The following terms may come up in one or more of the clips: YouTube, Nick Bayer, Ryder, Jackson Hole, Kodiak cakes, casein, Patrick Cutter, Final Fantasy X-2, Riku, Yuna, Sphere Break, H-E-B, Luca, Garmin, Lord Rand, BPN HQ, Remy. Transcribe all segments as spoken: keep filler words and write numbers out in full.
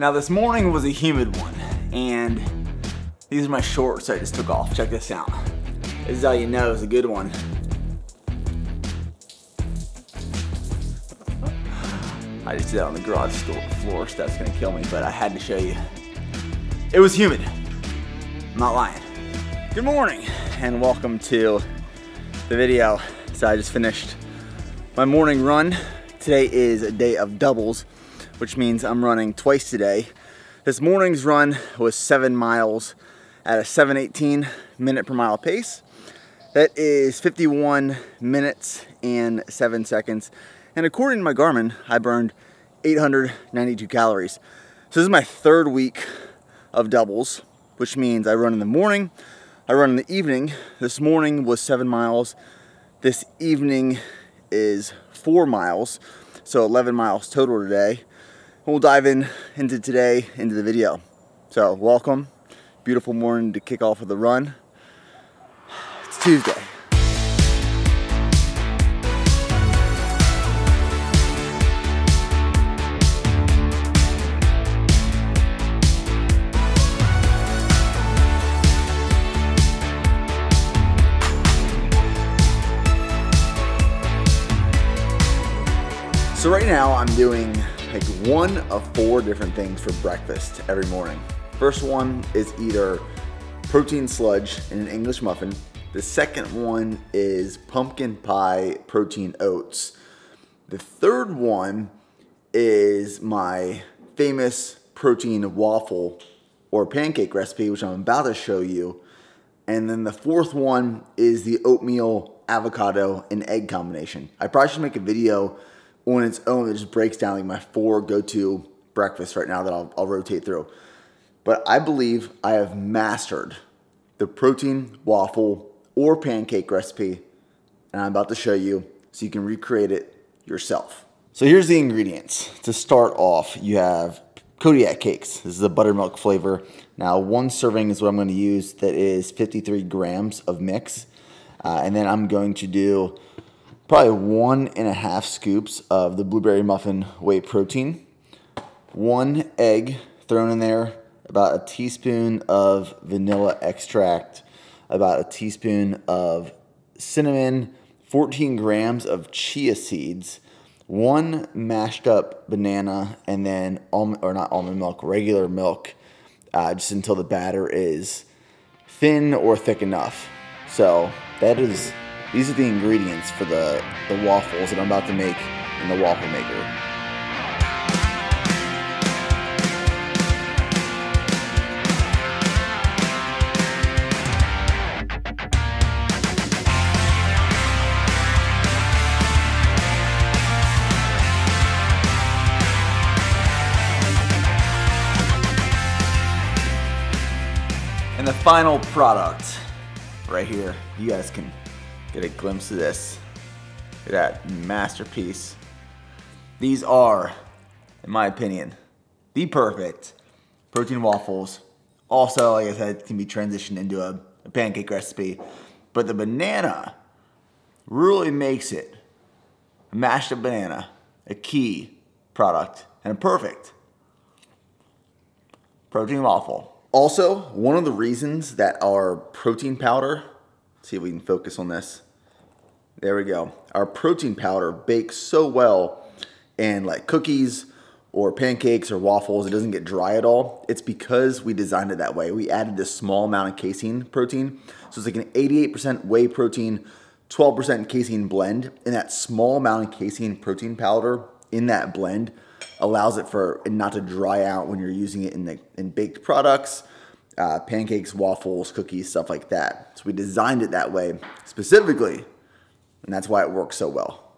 Now this morning was a humid one, and these are my shorts I just took off. Check this out. This is how you know it's a good one. I just did that on the garage floor, so that's gonna kill me, but I had to show you. It was humid, I'm not lying. Good morning, and welcome to the video. So I just finished my morning run. Today is a day of doubles, which means I'm running twice today. This morning's run was seven miles at a seven eighteen minute per mile pace. That is fifty-one minutes and seven seconds. And according to my Garmin, I burned eight hundred ninety-two calories. So this is my third week of doubles, which means I run in the morning, I run in the evening. This morning was seven miles. This evening is four miles. So eleven miles total today. We'll dive in into today, into the video. So welcome, beautiful morning to kick off with the run. It's Tuesday. So right now I'm doing like one of four different things for breakfast every morning. First one is either protein sludge in an English muffin. The second one is pumpkin pie protein oats. The third one is my famous protein waffle or pancake recipe, which I'm about to show you. And then the fourth one is the oatmeal, avocado, and egg combination. I probably should make a video on its own, it just breaks down like my four go-to breakfasts right now that I'll, I'll rotate through. But I believe I have mastered the protein waffle or pancake recipe, and I'm about to show you so you can recreate it yourself. So here's the ingredients. To start off, you have Kodiak cakes. This is a buttermilk flavor. Now one serving is what I'm gonna use. That is fifty-three grams of mix. Uh, and then I'm going to do probably one and a half scoops of the blueberry muffin whey protein, one egg thrown in there, about a teaspoon of vanilla extract, about a teaspoon of cinnamon, fourteen grams of chia seeds, one mashed up banana, and then, almond, or not almond milk, regular milk, uh, just until the batter is thin or thick enough. So that is... These are the ingredients for the, the waffles that I'm about to make in the waffle maker. And the final product right here, you guys can get a glimpse of this. Look at that masterpiece. These are, in my opinion, the perfect protein waffles. Also, like I said, can be transitioned into a, a pancake recipe. But the banana really makes it, a mashed up banana, a key product and a perfect protein waffle. Also, one of the reasons that our protein powder, see if we can focus on this. There we go. Our protein powder bakes so well in like cookies or pancakes or waffles. It doesn't get dry at all. It's because we designed it that way. We added this small amount of casein protein. So it's like an eighty-eight percent whey protein, twelve percent casein blend. And that small amount of casein protein powder in that blend allows it for it not to dry out when you're using it in, the, in baked products. Uh, pancakes, waffles, cookies, stuff like that. So we designed it that way specifically, and that's why it works so well.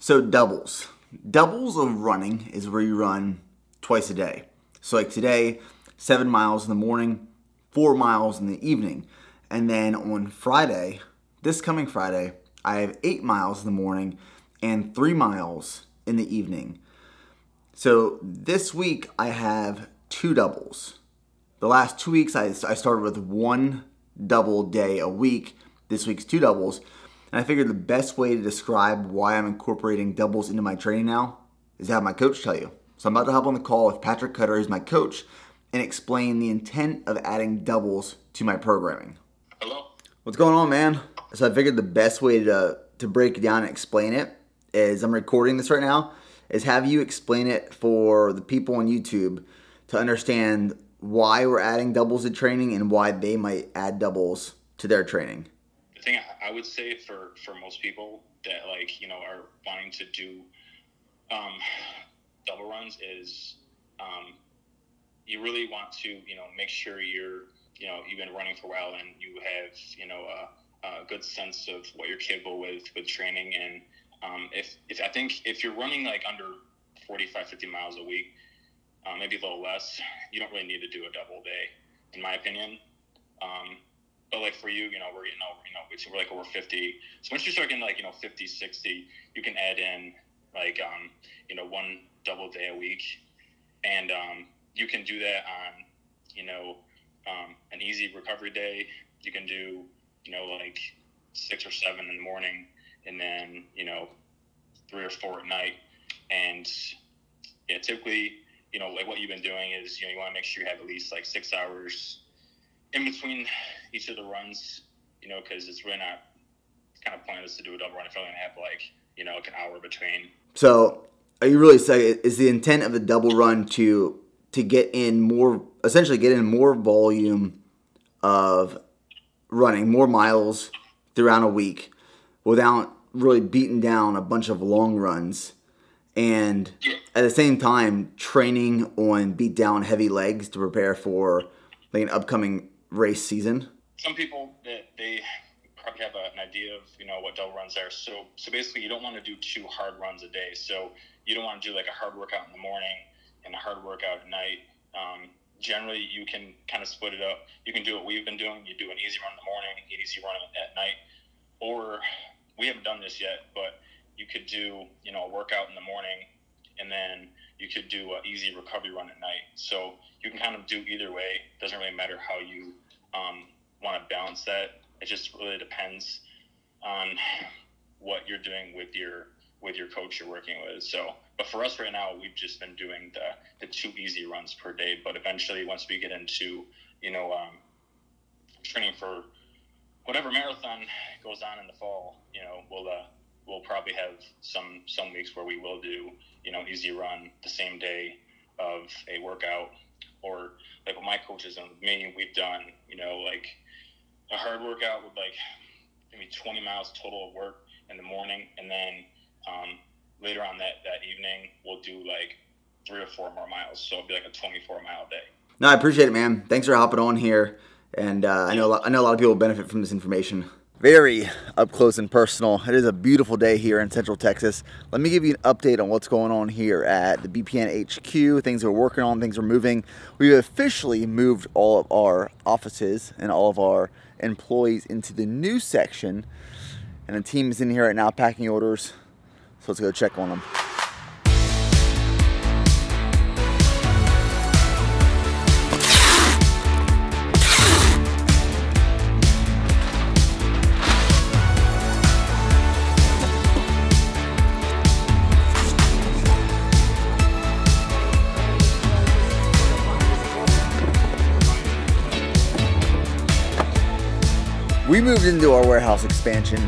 So doubles. Doubles of running is where you run twice a day. So like today, seven miles in the morning, four miles in the evening. And then on Friday, this coming Friday, I have eight miles in the morning and three miles in the evening. So this week I have two doubles. The last two weeks, I, I started with one double day a week. This week's two doubles. And I figured the best way to describe why I'm incorporating doubles into my training now is to have my coach tell you. So I'm about to hop on the call with Patrick Cutter, who's my coach, and explain the intent of adding doubles to my programming. Hello. What's going on, man? So I figured the best way to, to break it down and explain it is, I'm recording this right now, is have you explain it for the people on YouTube to understand why we're adding doubles to training and why they might add doubles to their training. The thing I would say for, for most people that, like, you know, are wanting to do um, double runs is um, you really want to, you know, make sure you're, you know, you've been running for a while and you have, you know, a, a good sense of what you're capable with, with training. And um, if, if I think if you're running like under forty-five, fifty miles a week, Uh, maybe a little less, you don't really need to do a double day, in my opinion. Um, but, like, for you, you know, we're, you know, you know, we're like over fifty. So once you start getting, like, you know, fifty, sixty, you can add in, like, um, you know, one double day a week. And um, you can do that on, you know, um, an easy recovery day. You can do, you know, like, six or seven in the morning, and then, you know, three or four at night. And, yeah, typically, you know, like, what you've been doing is, you know, you want to make sure you have at least like six hours in between each of the runs, you know, because it's really not kind of pointless to do a double run if you're only gonna have like, you know, like an hour between. So are you really saying, is the intent of the double run to to get in more, essentially get in more volume of running, more miles throughout a week without really beating down a bunch of long runs? And at the same time, training on beat down heavy legs to prepare for like an upcoming race season. Some people that they probably have a, an idea of, you know, what double runs are. So, so basically, you don't want to do two hard runs a day. So you don't want to do like a hard workout in the morning and a hard workout at night. Um, generally, you can kind of split it up. You can do what we've been doing. You do an easy run in the morning, an easy run at night, or we haven't done this yet, but you could do, you know, a workout in the morning, and then you could do an easy recovery run at night. So you can kind of do either way. It doesn't really matter how you um, want to balance that. It just really depends on what you're doing with your with your coach you're working with. So, but for us right now, we've just been doing the, the two easy runs per day. But eventually, once we get into, you know, um, training for whatever marathon goes on in the fall, you know, we'll uh, we'll probably have some some weeks where we will do, you know, easy run the same day of a workout, or like with my coaches and me, we've done, you know, like a hard workout with like maybe twenty miles total of work in the morning, and then um, later on that that evening we'll do like three or four more miles, so it'll be like a twenty-four mile day. No, I appreciate it, man. Thanks for hopping on here, and uh, I know a lot, I know a lot of people benefit from this information. Very up close and personal. It is a beautiful day here in Central Texas. Let me give you an update on what's going on here at the B P N H Q, things we're working on, things we're moving. We've officially moved all of our offices and all of our employees into the new section. And the team is in here right now packing orders. So let's go check on them. We moved into our warehouse expansion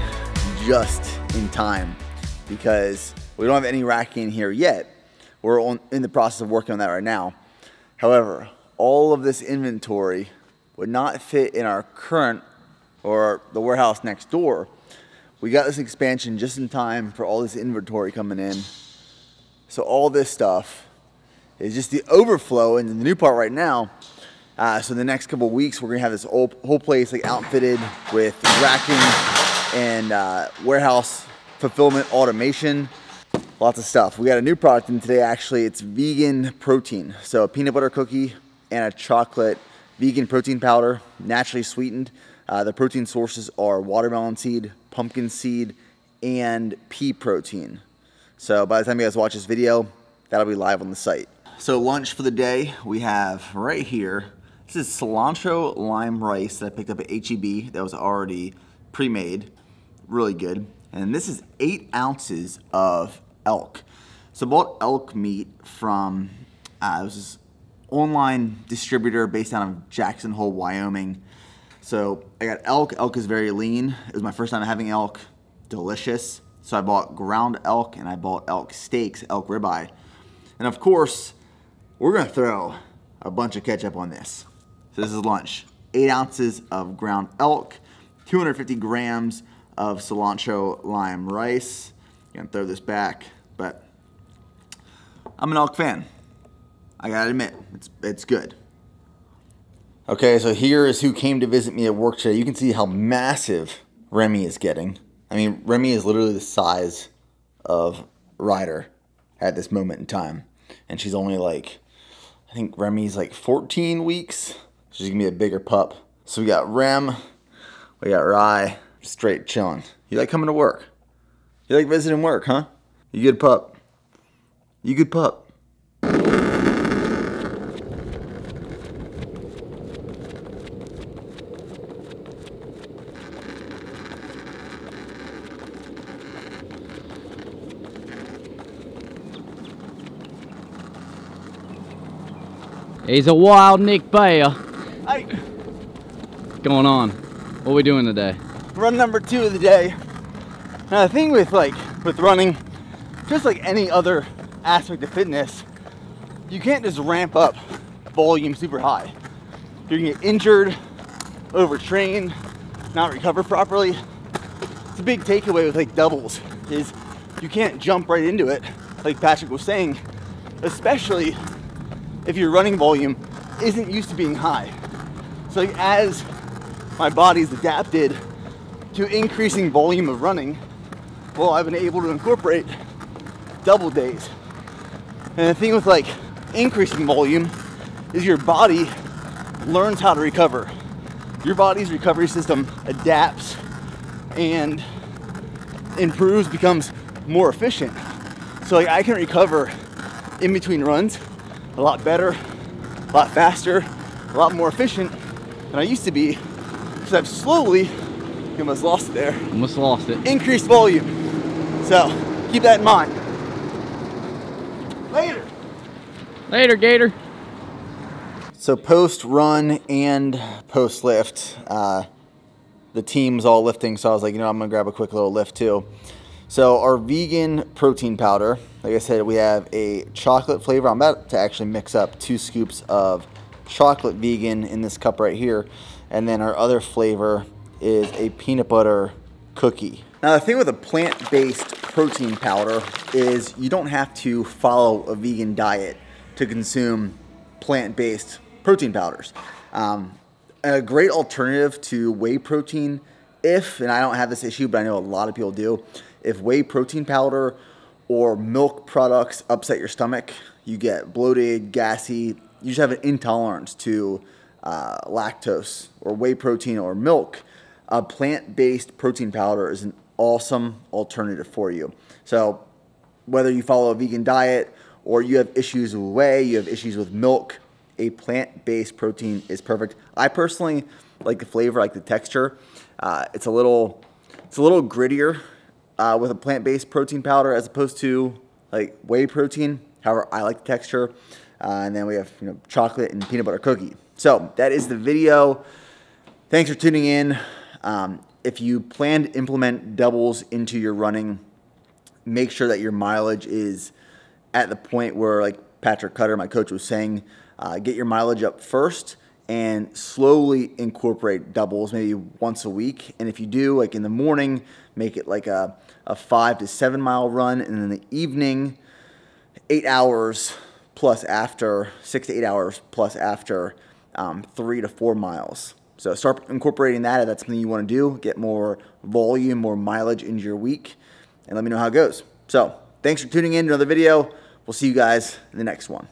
just in time because we don't have any racking in here yet. We're on, in the process of working on that right now. However, all of this inventory would not fit in our current or the warehouse next door. We got this expansion just in time for all this inventory coming in. So all this stuff is just the overflow into the new part right now. Uh, so in the next couple of weeks, we're gonna have this whole, whole place like outfitted with racking and uh, warehouse fulfillment automation, lots of stuff. We got a new product in today, actually. It's vegan protein. So a peanut butter cookie and a chocolate vegan protein powder, naturally sweetened. Uh, the protein sources are watermelon seed, pumpkin seed, and pea protein. So by the time you guys watch this video, that'll be live on the site. So lunch for the day, we have right here, this is cilantro lime rice that I picked up at H E B that was already pre-made, really good. And this is eight ounces of elk. So bought elk meat from, uh, it was this online distributor based out of Jackson Hole, Wyoming. So I got elk. Elk is very lean. It was my first time having elk. Delicious. So I bought ground elk and I bought elk steaks, elk ribeye. And of course, we're gonna throw a bunch of ketchup on this. So this is lunch. Eight ounces of ground elk, two hundred fifty grams of cilantro lime rice. I'm gonna throw this back, but I'm an elk fan. I gotta admit, it's, it's good. Okay, so here is who came to visit me at work today. You can see how massive Remy is getting. I mean, Remy is literally the size of Ryder at this moment in time. And she's only like, I think Remy's like fourteen weeks. She's gonna be a bigger pup. So we got Rem, we got Rye, straight chilling. You like coming to work? You like visiting work, huh? You good pup? You good pup? He's a wild Nick Bayer. Hey. What's going on? What are we doing today? Run number two of the day. Now the thing with like, with running, just like any other aspect of fitness, you can't just ramp up volume super high. You're gonna get injured, overtrain, not recover properly. It's a big takeaway with like doubles is you can't jump right into it, like Patrick was saying, especially if your running volume isn't used to being high. So like, as my body's adapted to increasing volume of running, well, I've been able to incorporate double days. And the thing with like increasing volume is your body learns how to recover. Your body's recovery system adapts and improves, becomes more efficient. So like, I can recover in between runs a lot better, a lot faster, a lot more efficient than I used to be, because I've slowly, I almost lost it there. Almost lost it. Increased volume. So keep that in mind. Later. Later, Gator. So post run and post lift, uh, the team's all lifting. So I was like, you know, I'm gonna grab a quick little lift too. So our vegan protein powder, like I said, we have a chocolate flavor. I'm about to actually mix up two scoops of chocolate vegan in this cup right here. And then our other flavor is a peanut butter cookie. Now the thing with a plant-based protein powder is you don't have to follow a vegan diet to consume plant-based protein powders. Um, a great alternative to whey protein, if, and I don't have this issue, but I know a lot of people do, if whey protein powder or milk products upset your stomach, you get bloated, gassy, you just have an intolerance to uh, lactose or whey protein or milk, a plant-based protein powder is an awesome alternative for you. So whether you follow a vegan diet or you have issues with whey, you have issues with milk, a plant-based protein is perfect. I personally like the flavor, like the texture. Uh, it's a little, it's a little grittier Uh, with a plant-based protein powder as opposed to like whey protein. However, I like the texture. Uh, and then we have, you know, chocolate and peanut butter cookie. So that is the video. Thanks for tuning in. Um, if you plan to implement doubles into your running, make sure that your mileage is at the point where, like Patrick Cutter, my coach, was saying, uh, get your mileage up first and slowly incorporate doubles maybe once a week. And if you do, like in the morning, make it like a, a five to seven mile run. And in the evening, eight hours plus after, six to eight hours plus after, um, three to four miles. So start incorporating that if that's something you want to do. Get more volume, more mileage into your week. And let me know how it goes. So thanks for tuning in to another video. We'll see you guys in the next one.